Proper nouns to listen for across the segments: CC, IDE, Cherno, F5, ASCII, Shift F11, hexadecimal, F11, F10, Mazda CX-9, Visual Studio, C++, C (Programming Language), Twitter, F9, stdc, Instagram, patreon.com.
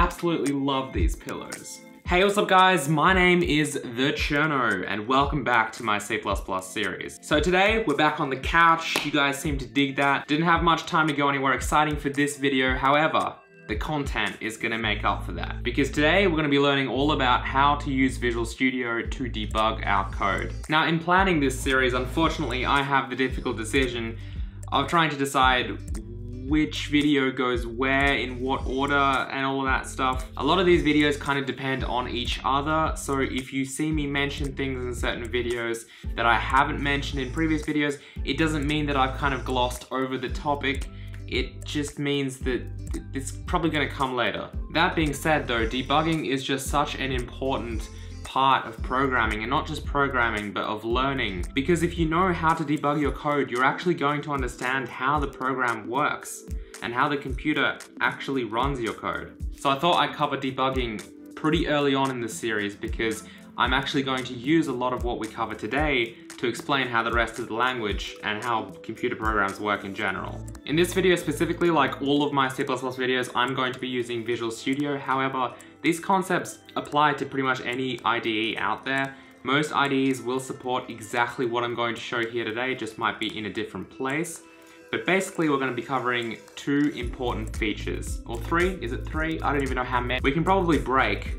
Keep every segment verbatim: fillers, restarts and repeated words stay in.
absolutely love these pillars. Hey, what's up guys? My name is the Cherno and welcome back to my C plus plus series. So today we're back on the couch. You guys seem to dig that. Didn't have much time to go anywhere exciting for this video. However, the content is gonna make up for that, because today we're gonna be learning all about how to use Visual Studio to debug our code. Now, in planning this series, unfortunately, I have the difficult decision of trying to decide which video goes where, in what order, and all of that stuff. A lot of these videos kind of depend on each other, so if you see me mention things in certain videos that I haven't mentioned in previous videos, it doesn't mean that I've kind of glossed over the topic. It just means that it's probably gonna come later. That being said though, debugging is just such an important part of programming, and not just programming, but of learning. Because if you know how to debug your code, you're actually going to understand how the program works and how the computer actually runs your code. So I thought I'd cover debugging pretty early on in this series, because I'm actually going to use a lot of what we cover today to explain how the rest of the language and how computer programs work in general. In this video specifically, like all of my C plus plus videos, I'm going to be using Visual Studio. However, these concepts apply to pretty much any I D E out there. Most I D Es will support exactly what I'm going to show here today, just might be in a different place. But basically we're gonna be covering two important features, or three, is it three? I don't even know how many. We can probably break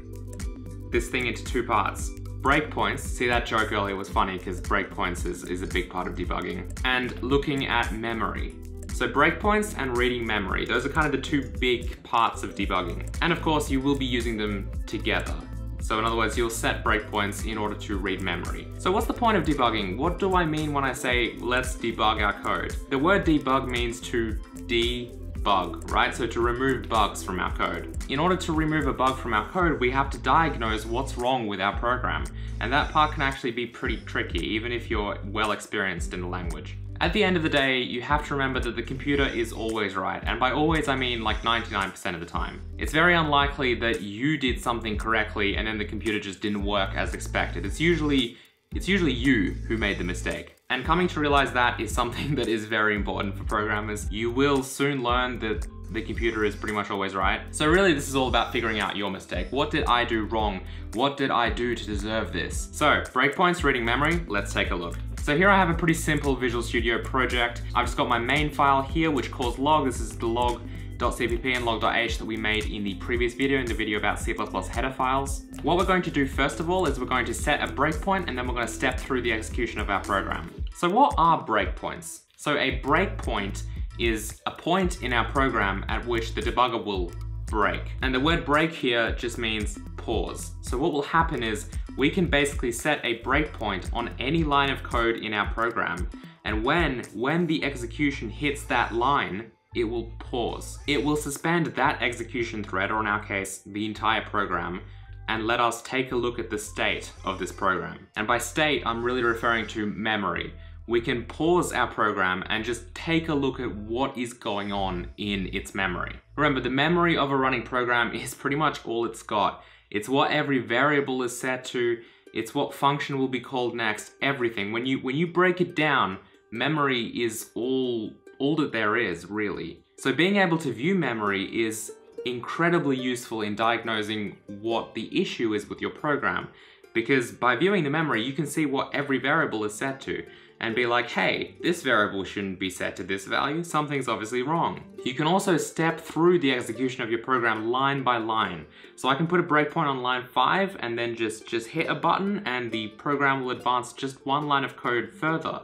this thing into two parts. Breakpoints, see that joke earlier was funny because breakpoints is, is a big part of debugging. And looking at memory. So breakpoints and reading memory, those are kind of the two big parts of debugging. And of course you will be using them together. So in other words, you'll set breakpoints in order to read memory. So what's the point of debugging? What do I mean when I say, let's debug our code? The word debug means to de bug, right? So to remove bugs from our code. In order to remove a bug from our code, we have to diagnose what's wrong with our program. And that part can actually be pretty tricky, even if you're well experienced in the language. At the end of the day, you have to remember that the computer is always right. And by always, I mean like ninety-nine percent of the time. It's very unlikely that you did something correctly and then the computer just didn't work as expected. It's usually, it's usually you who made the mistake. And coming to realize that is something that is very important for programmers. You will soon learn that the computer is pretty much always right. So really this is all about figuring out your mistake. What did I do wrong? What did I do to deserve this? So breakpoints, reading memory, let's take a look. So here I have a pretty simple Visual Studio project. I've just got my main file here, which calls log. This is the log dot c p p and log dot h that we made in the previous video, in the video about C plus plus header files. What we're going to do first of all is we're going to set a breakpoint, and then we're going to step through the execution of our program. So what are breakpoints? So a breakpoint is a point in our program at which the debugger will break. And the word break here just means pause. So what will happen is we can basically set a breakpoint on any line of code in our program. And when, when the execution hits that line, it will pause. It will suspend that execution thread, or in our case, the entire program, and let us take a look at the state of this program. And by state, I'm really referring to memory. We can pause our program and just take a look at what is going on in its memory. Remember, the memory of a running program is pretty much all it's got. It's what every variable is set to. It's what function will be called next, everything. When you, when you break it down, memory is all, all that there is, really. So being able to view memory is incredibly useful in diagnosing what the issue is with your program, because by viewing the memory you can see what every variable is set to and be like, hey, this variable shouldn't be set to this value, something's obviously wrong. You can also step through the execution of your program line by line. So I can put a breakpoint on line five and then just, just hit a button and the program will advance just one line of code further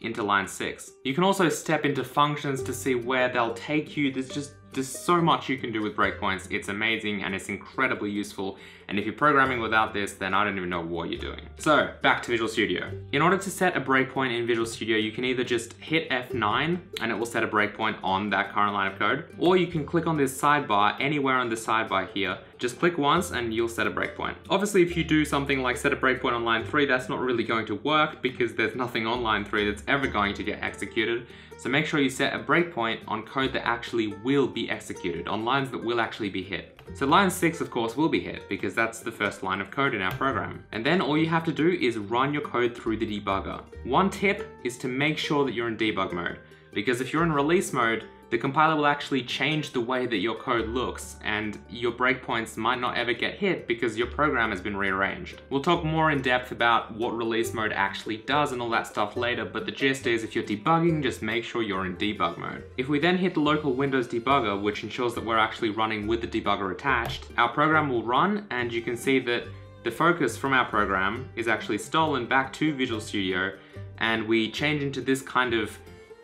into line six. You can also step into functions to see where they'll take you. There's just There's so much you can do with breakpoints. It's amazing and it's incredibly useful. And if you're programming without this, then I don't even know what you're doing. So back to Visual Studio. In order to set a breakpoint in Visual Studio, you can either just hit F nine and it will set a breakpoint on that current line of code, or you can click on this sidebar, anywhere on the sidebar here. Just click once and you'll set a breakpoint. Obviously, if you do something like set a breakpoint on line three, that's not really going to work because there's nothing on line three that's ever going to get executed. So make sure you set a breakpoint on code that actually will be executed, on lines that will actually be hit. So line six, of course, will be hit because that's the first line of code in our program. And then all you have to do is run your code through the debugger. One tip is to make sure that you're in debug mode, because if you're in release mode, the compiler will actually change the way that your code looks, and your breakpoints might not ever get hit because your program has been rearranged. We'll talk more in depth about what release mode actually does and all that stuff later, but the gist is if you're debugging, just make sure you're in debug mode. If we then hit the local Windows debugger, which ensures that we're actually running with the debugger attached, our program will run, and you can see that the focus from our program is actually stolen back to Visual Studio, and we change into this kind of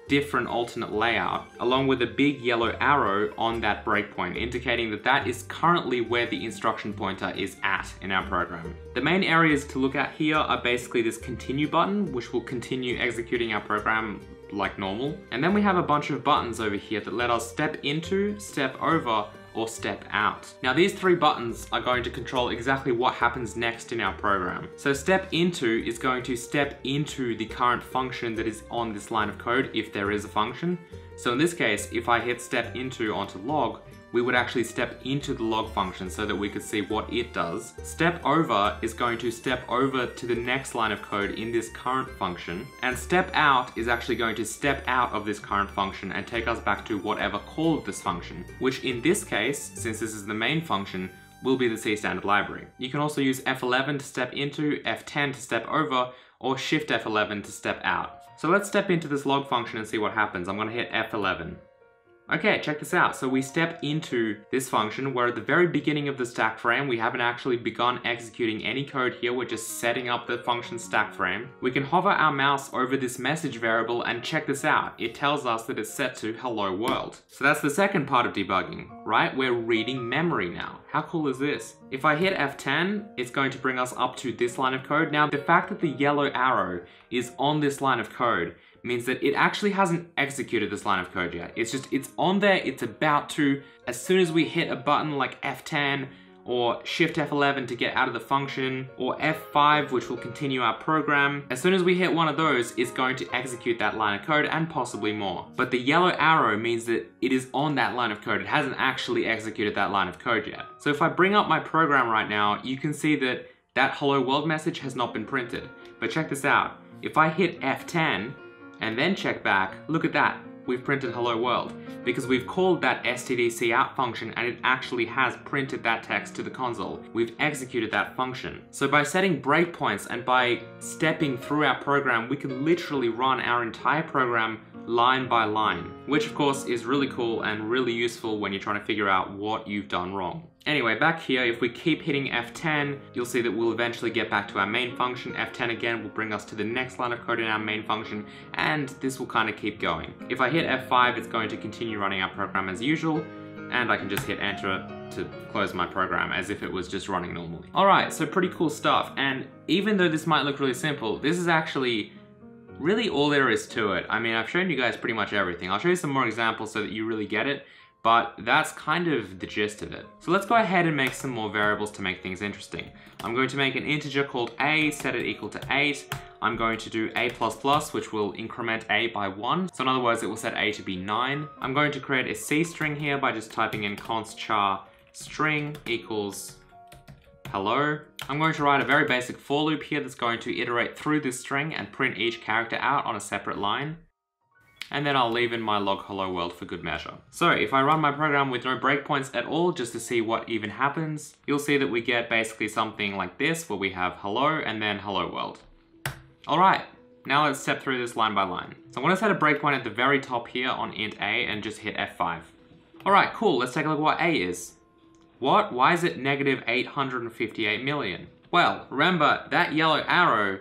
different alternate layout, along with a big yellow arrow on that breakpoint, indicating that that is currently where the instruction pointer is at in our program. The main areas to look at here are basically this continue button, which will continue executing our program like normal. And then we have a bunch of buttons over here that let us step into, step over, or step out. Now these three buttons are going to control exactly what happens next in our program. So step into is going to step into the current function that is on this line of code, if there is a function. So in this case, if I hit step into onto log, we would actually step into the log function so that we could see what it does. Step over is going to step over to the next line of code in this current function, and step out is actually going to step out of this current function and take us back to whatever called this function, which in this case, since this is the main function, will be the C standard library. You can also use F eleven to step into, F ten to step over, or Shift F eleven to step out. So let's step into this log function and see what happens. I'm going to hit F eleven. Okay, check this out. So we step into this function. We're at the very beginning of the stack frame. We haven't actually begun executing any code here. We're just setting up the function stack frame. We can hover our mouse over this message variable and check this out. It tells us that it's set to hello world. So that's the second part of debugging, right? We're reading memory now. How cool is this? If I hit F ten, it's going to bring us up to this line of code. Now, the fact that the yellow arrow is on this line of code means that it actually hasn't executed this line of code yet. It's just, it's on there, it's about to. As soon as we hit a button like F ten or Shift F eleven to get out of the function, or F five, which will continue our program, as soon as we hit one of those, it's going to execute that line of code and possibly more. But the yellow arrow means that it is on that line of code. It hasn't actually executed that line of code yet. So if I bring up my program right now, you can see that that hello world message has not been printed. But check this out. If I hit F ten, and then check back, look at that, we've printed hello world, because we've called that stdc out function and it actually has printed that text to the console. We've executed that function. So by setting breakpoints and by stepping through our program, we can literally run our entire program line by line, which of course is really cool and really useful when you're trying to figure out what you've done wrong. Anyway, back here, if we keep hitting F ten, you'll see that we'll eventually get back to our main function. F ten again will bring us to the next line of code in our main function, and this will kind of keep going. If I hit F five, it's going to continue running our program as usual, and I can just hit enter to close my program as if it was just running normally. All right, so pretty cool stuff. And even though this might look really simple, this is actually really all there is to it. I mean, I've shown you guys pretty much everything. I'll show you some more examples so that you really get it, but that's kind of the gist of it. So let's go ahead and make some more variables to make things interesting. I'm going to make an integer called a, set it equal to eight. I'm going to do a++, which will increment a by one. So in other words, it will set a to be nine. I'm going to create a C string here by just typing in const char string equals hello. I'm going to write a very basic for loop here that's going to iterate through this string and print each character out on a separate line. And then I'll leave in my log hello world for good measure. So if I run my program with no breakpoints at all, just to see what even happens, you'll see that we get basically something like this, where we have hello and then hello world. All right, now let's step through this line by line. So I'm gonna set a breakpoint at the very top here on int a and just hit F five. All right, cool, let's take a look at what a is. What, why is it negative eight hundred fifty-eight million? Well, remember that yellow arrow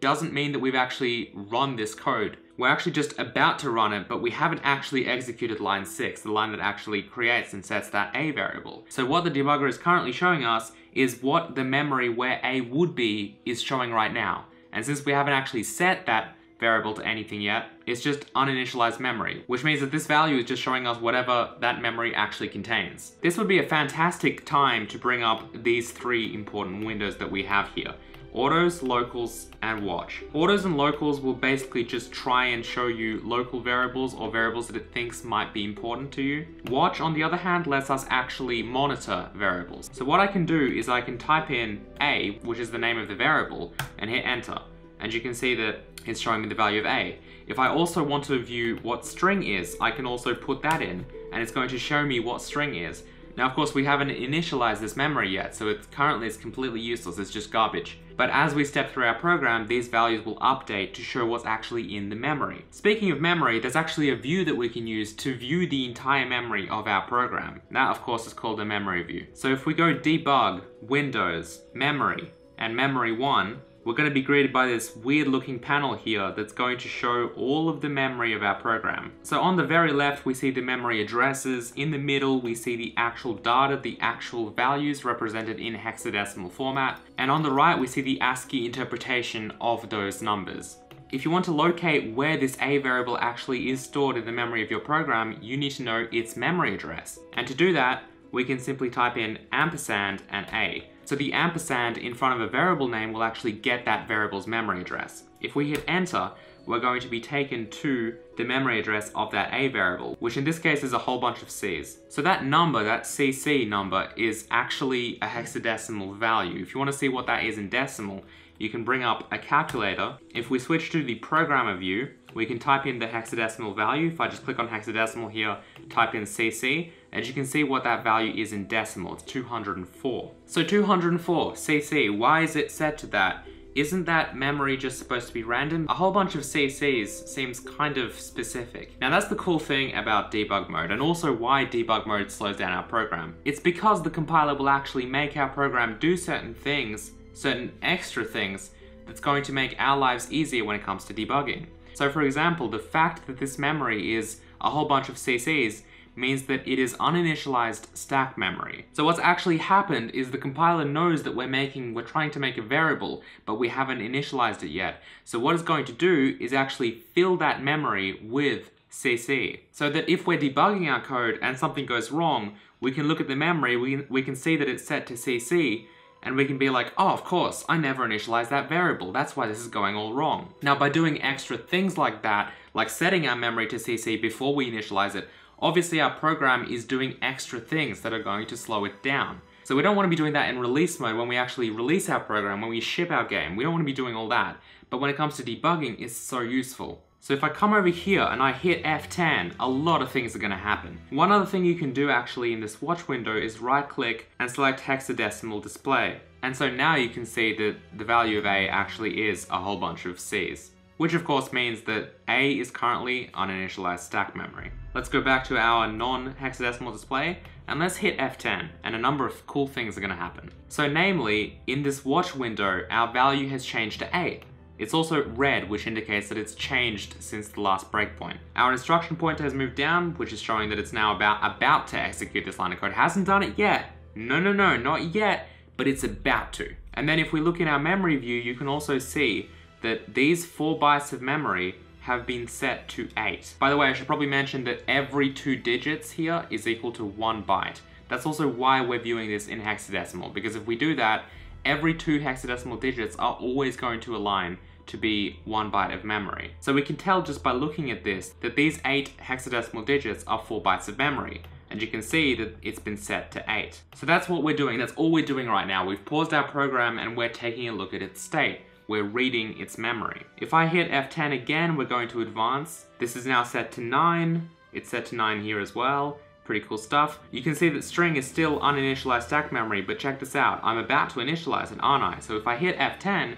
doesn't mean that we've actually run this code. We're actually just about to run it, but we haven't actually executed line six, the line that actually creates and sets that a variable. So what the debugger is currently showing us is what the memory where a would be is showing right now. And since we haven't actually set that variable to anything yet, it's just uninitialized memory, which means that this value is just showing us whatever that memory actually contains. This would be a fantastic time to bring up these three important windows that we have here. Autos, locals, and watch. Autos and locals will basically just try and show you local variables or variables that it thinks might be important to you. Watch, on the other hand, lets us actually monitor variables. So what I can do is I can type in a, which is the name of the variable, and hit enter. and you can see that it's showing me the value of A. If I also want to view what string is, I can also put that in, and it's going to show me what string is. Now, of course, we haven't initialized this memory yet, so it's currently it's completely useless, it's just garbage. But as we step through our program, these values will update to show what's actually in the memory. Speaking of memory, there's actually a view that we can use to view the entire memory of our program. That, of course, is called a memory view. So if we go debug, Windows, memory, and memory one, we're going to be greeted by this weird looking panel here that's going to show all of the memory of our program. So on the very left, we see the memory addresses. In the middle, we see the actual data, the actual values represented in hexadecimal format. And on the right, we see the ASCII interpretation of those numbers. If you want to locate where this A variable actually is stored in the memory of your program, you need to know its memory address. And to do that, we can simply type in ampersand and A. So the ampersand in front of a variable name will actually get that variable's memory address. If we hit enter, we're going to be taken to the memory address of that A variable, which in this case is a whole bunch of C's. So that number, that C C number, is actually a hexadecimal value. If you want to see what that is in decimal, you can bring up a calculator. If we switch to the programmer view, we can type in the hexadecimal value. If I just click on hexadecimal here, type in C C, as you can see what that value is in decimal, it's two hundred four. So two hundred four, C C, why is it set to that? Isn't that memory just supposed to be random? A whole bunch of C Cs seems kind of specific. Now that's the cool thing about debug mode, and also why debug mode slows down our program. It's because the compiler will actually make our program do certain things, certain extra things, that's going to make our lives easier when it comes to debugging. So for example, the fact that this memory is a whole bunch of C Cs means that it is uninitialized stack memory. So what's actually happened is the compiler knows that we're making, we're trying to make a variable, but we haven't initialized it yet. So what it's going to do is actually fill that memory with C C, so that if we're debugging our code and something goes wrong, we can look at the memory, we, we can see that it's set to C C, and we can be like, oh, of course, I never initialized that variable. That's why this is going all wrong. Now, by doing extra things like that, like setting our memory to C C before we initialize it, obviously our program is doing extra things that are going to slow it down. So we don't want to be doing that in release mode when we actually release our program, when we ship our game. We don't want to be doing all that. But when it comes to debugging, it's so useful. So if I come over here and I hit F ten, a lot of things are going to happen. One other thing you can do actually in this watch window is right click and select hexadecimal display. And so now you can see that the value of A actually is a whole bunch of C's, which of course means that A is currently uninitialized stack memory. Let's go back to our non-hexadecimal display and let's hit F ten, and a number of cool things are gonna happen. So namely, in this watch window, our value has changed to A. It's also red, which indicates that it's changed since the last breakpoint. Our instruction pointer has moved down, which is showing that it's now about, about to execute this line of code. Hasn't done it yet. No, no, no, not yet, but it's about to. And then if we look in our memory view, you can also see that these four bytes of memory have been set to eight. By the way, I should probably mention that every two digits here is equal to one byte. That's also why we're viewing this in hexadecimal, because if we do that, every two hexadecimal digits are always going to align to be one byte of memory. So we can tell just by looking at this that these eight hexadecimal digits are four bytes of memory. And you can see that it's been set to eight. So that's what we're doing, that's all we're doing right now. We've paused our program and we're taking a look at its state. We're reading its memory. If I hit F ten again, we're going to advance. This is now set to nine. It's set to nine here as well. Pretty cool stuff. You can see that string is still uninitialized stack memory, but check this out. I'm about to initialize it, aren't I? So if I hit F ten,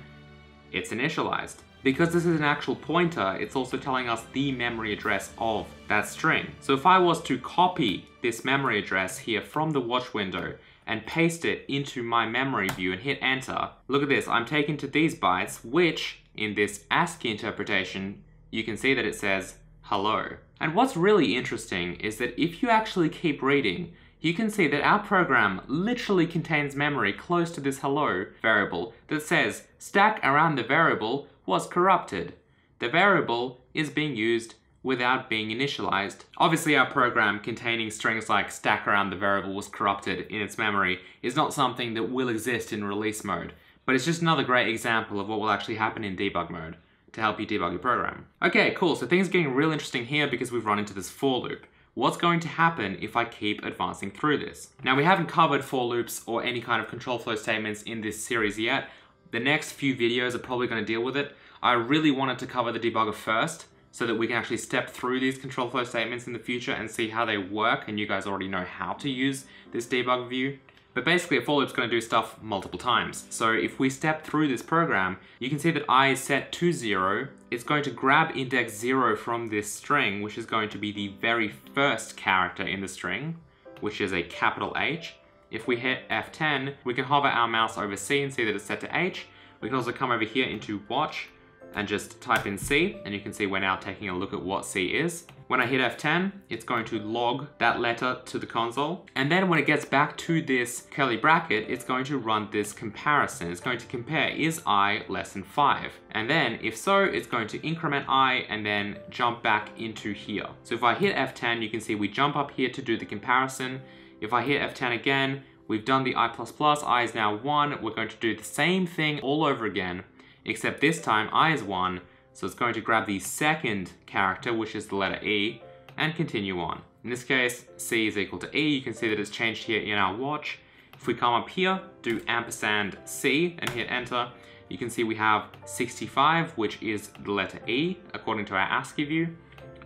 it's initialized. Because this is an actual pointer, it's also telling us the memory address of that string. So if I was to copy this memory address here from the watch window and paste it into my memory view and hit enter, look at this, I'm taken to these bytes, which in this ASCII interpretation, you can see that it says hello. And what's really interesting is that if you actually keep reading, you can see that our program literally contains memory close to this hello variable that says stack around the variable was corrupted. The variable is being used without being initialized. Obviously, our program containing strings like stack around the variable was corrupted in its memory is not something that will exist in release mode, but it's just another great example of what will actually happen in debug mode to help you debug your program. Okay, cool, so things are getting real interesting here because we've run into this for loop. What's going to happen if I keep advancing through this? Now, we haven't covered for loops or any kind of control flow statements in this series yet. The next few videos are probably going to deal with it. I really wanted to cover the debugger first so that we can actually step through these control flow statements in the future and see how they work, and you guys already know how to use this debug view. But basically a for loop's going to do stuff multiple times. So if we step through this program, you can see that I is set to zero. It's going to grab index zero from this string, which is going to be the very first character in the string, which is a capital H. If we hit F ten, we can hover our mouse over C and see that it's set to H. We can also come over here into watch and just type in C, and you can see we're now taking a look at what C is. When I hit F ten, it's going to log that letter to the console. And then when it gets back to this curly bracket, it's going to run this comparison. It's going to compare, is I less than five? And then if so, it's going to increment I and then jump back into here. So if I hit F ten, you can see we jump up here to do the comparison. If I hit F ten again, we've done the I plus plus, I is now one. We're going to do the same thing all over again, except this time I is one, so it's going to grab the second character, which is the letter E, and continue on. In this case, C is equal to E. You can see that it's changed here in our watch. If we come up here, do ampersand C and hit enter, you can see we have sixty-five, which is the letter E, according to our ASCII view.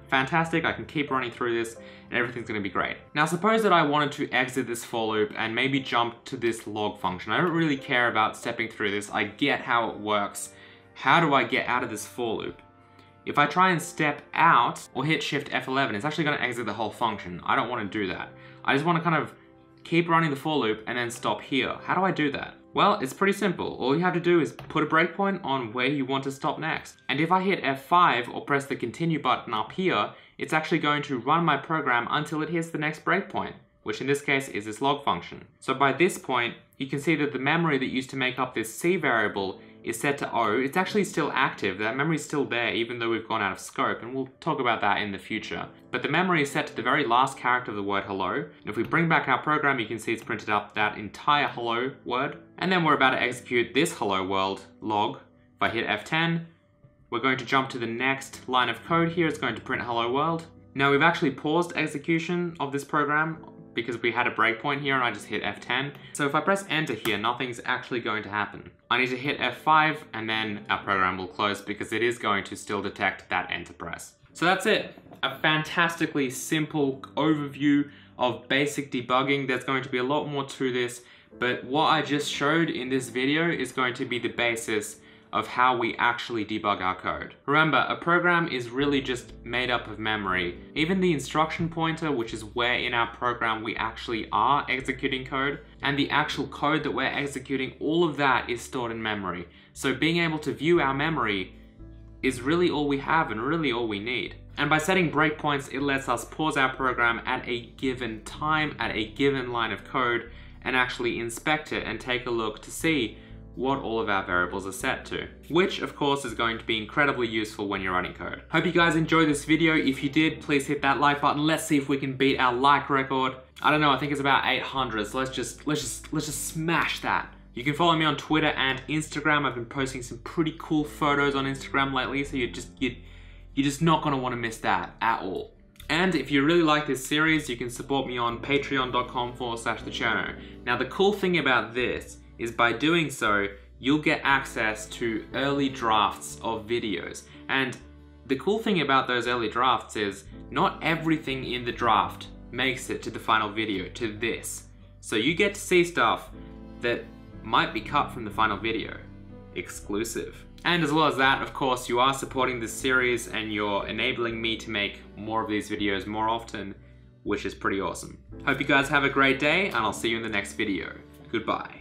Fantastic, I can keep running through this and everything's gonna be great. Now suppose that I wanted to exit this for loop and maybe jump to this log function. I don't really care about stepping through this. I get how it works. How do I get out of this for loop? If I try and step out or hit Shift F eleven, it's actually gonna exit the whole function. I don't wanna do that. I just wanna kind of keep running the for loop and then stop here. How do I do that? Well, it's pretty simple. All you have to do is put a breakpoint on where you want to stop next. And if I hit F five or press the continue button up here, it's actually going to run my program until it hits the next breakpoint, which in this case is this log function. So by this point, you can see that the memory that used to make up this C variable is set to O. It's actually still active. That memory is still there, even though we've gone out of scope, and we'll talk about that in the future. But the memory is set to the very last character of the word hello. And if we bring back our program, you can see it's printed up that entire hello word. And then we're about to execute this hello world log. If I hit F ten, we're going to jump to the next line of code here. It's going to print hello world. Now we've actually paused execution of this program because we had a breakpoint here and I just hit F ten. So if I press enter here, nothing's actually going to happen. I need to hit F five and then our program will close because it is going to still detect that enter press. So that's it. A fantastically simple overview of basic debugging. There's going to be a lot more to this, but what I just showed in this video is going to be the basis of how we actually debug our code. Remember, a program is really just made up of memory. Even the instruction pointer, which is where in our program we actually are executing code, and the actual code that we're executing, all of that is stored in memory. So being able to view our memory is really all we have and really all we need. And by setting breakpoints, it lets us pause our program at a given time, at a given line of code, and actually inspect it and take a look to see what all of our variables are set to, which of course is going to be incredibly useful when you're writing code. Hope you guys enjoyed this video. If you did, please hit that like button. Let's see if we can beat our like record. I don't know, I think it's about eight hundred, so let's just, let's just, let's just smash that. You can follow me on Twitter and Instagram. I've been posting some pretty cool photos on Instagram lately, so you're just, you're, you're just not gonna wanna miss that at all. And if you really like this series, you can support me on patreon.com forward slash the Cherno. Now the cool thing about this is by doing so, you'll get access to early drafts of videos. And the cool thing about those early drafts is not everything in the draft makes it to the final video, to this. So you get to see stuff that might be cut from the final video, exclusive. And as well as that, of course, you are supporting this series and you're enabling me to make more of these videos more often, which is pretty awesome. Hope you guys have a great day and I'll see you in the next video. Goodbye.